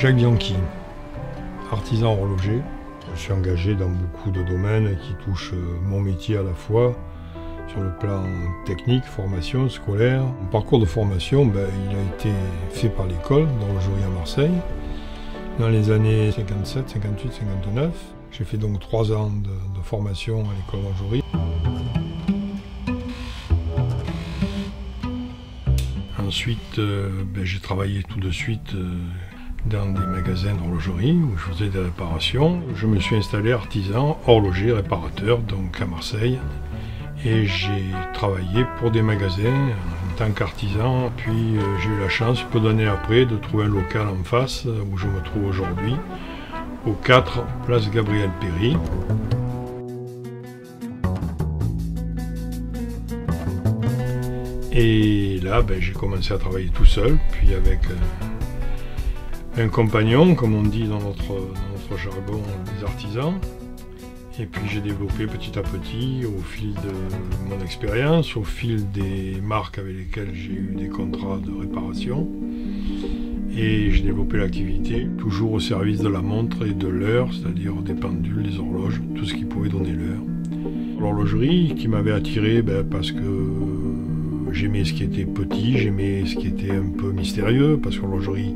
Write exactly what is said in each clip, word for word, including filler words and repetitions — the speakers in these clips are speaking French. Jacques Bianchi, artisan horloger. Je suis engagé dans beaucoup de domaines qui touchent mon métier à la fois, sur le plan technique, formation, scolaire. Mon parcours de formation, ben, il a été fait par l'école, dans le Joaillier à Marseille, dans les années cinquante-sept, cinquante-huit, cinquante-neuf. J'ai fait donc trois ans de, de formation à l'école d'Angerie. Ensuite, euh, ben, j'ai travaillé tout de suite euh, dans des magasins d'horlogerie où je faisais des réparations. Je me suis installé artisan, horloger, réparateur, donc à Marseille. Et j'ai travaillé pour des magasins en tant qu'artisan. Puis euh, j'ai eu la chance, peu d'années après, de trouver un local en face où je me trouve aujourd'hui, au quatre, place Gabriel-Péri. Et là, ben, j'ai commencé à travailler tout seul, puis avec euh, un compagnon, comme on dit dans notre, dans notre jargon des artisans. Et puis j'ai développé petit à petit, au fil de mon expérience, au fil des marques avec lesquelles j'ai eu des contrats de réparation. Et j'ai développé l'activité, toujours au service de la montre et de l'heure, c'est-à-dire des pendules, des horloges, tout ce qui pouvait donner l'heure. L'horlogerie qui m'avait attiré, ben, parce que j'aimais ce qui était petit, j'aimais ce qui était un peu mystérieux, parce que l'horlogerie,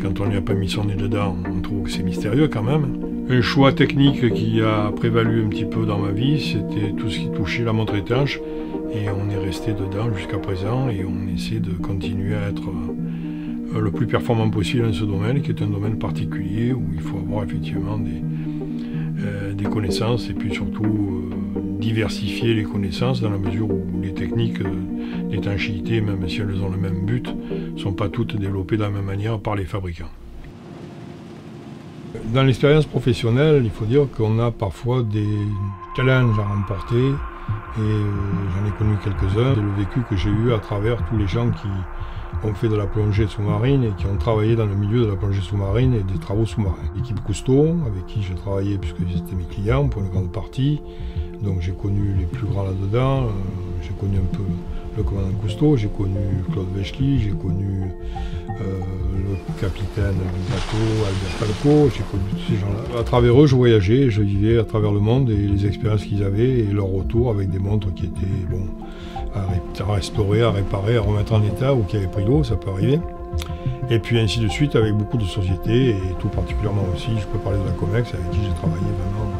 quand on n'y a pas mis son nez dedans, on trouve que c'est mystérieux quand même. Un choix technique qui a prévalu un petit peu dans ma vie, c'était tout ce qui touchait la montre étanche, et on est resté dedans jusqu'à présent, et on essaie de continuer à être le plus performant possible dans ce domaine, qui est un domaine particulier où il faut avoir effectivement des, euh, des connaissances, et puis surtout euh, diversifier les connaissances dans la mesure où les techniques euh, d'étanchéité, même si elles ont le même but, ne sont pas toutes développées de la même manière par les fabricants. Dans l'expérience professionnelle, il faut dire qu'on a parfois des challenges à remporter, et euh, j'en ai connu quelques-uns. C'est le vécu que j'ai eu à travers tous les gens qui ont fait de la plongée sous-marine et qui ont travaillé dans le milieu de la plongée sous-marine et des travaux sous-marins. L'équipe Cousteau, avec qui j'ai travaillé puisque ils étaient mes clients pour une grande partie, donc j'ai connu les plus grands là-dedans, euh, j'ai connu un peu le commandant Cousteau, j'ai connu Claude Véchely, j'ai connu euh, le capitaine du bateau Albert Falco, j'ai connu tous ces gens-là. À travers eux, je voyageais, je vivais à travers le monde et les expériences qu'ils avaient et leur retour avec des montres qui étaient bon, à restaurer, à réparer, à remettre en état ou qui avaient pris l'eau, ça peut arriver. Et puis ainsi de suite avec beaucoup de sociétés et tout particulièrement aussi, je peux parler de la Comex avec qui j'ai travaillé vraiment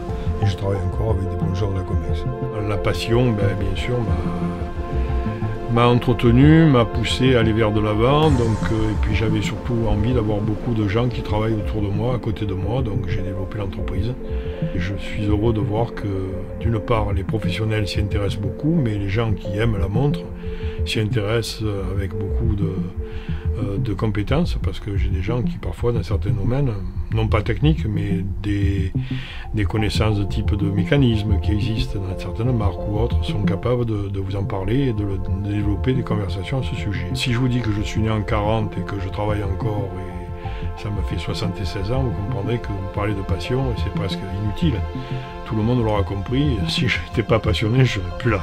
et je travaille encore avec des plongeurs de la Comex. La passion, ben, bien sûr, m'a m'a entretenu, m'a poussé à aller vers de l'avant, donc euh, et puis j'avais surtout envie d'avoir beaucoup de gens qui travaillent autour de moi, à côté de moi, donc j'ai développé l'entreprise. Et je suis heureux de voir que d'une part les professionnels s'y intéressent beaucoup, mais les gens qui aiment la montre s'y intéressent avec beaucoup de, euh, de compétences, parce que j'ai des gens qui parfois dans certains domaines, non pas techniques, mais des, des connaissances de type de mécanismes qui existent dans certaines marques ou autres, sont capables de, de vous en parler et de, le, de développer des conversations à ce sujet. Si je vous dis que je suis né en quarante et que je travaille encore, et ça me fait soixante-seize ans, vous comprendrez que vous parlez de passion et c'est presque inutile. Tout le monde l'aura compris, si je n'étais pas passionné, je ne serais plus là.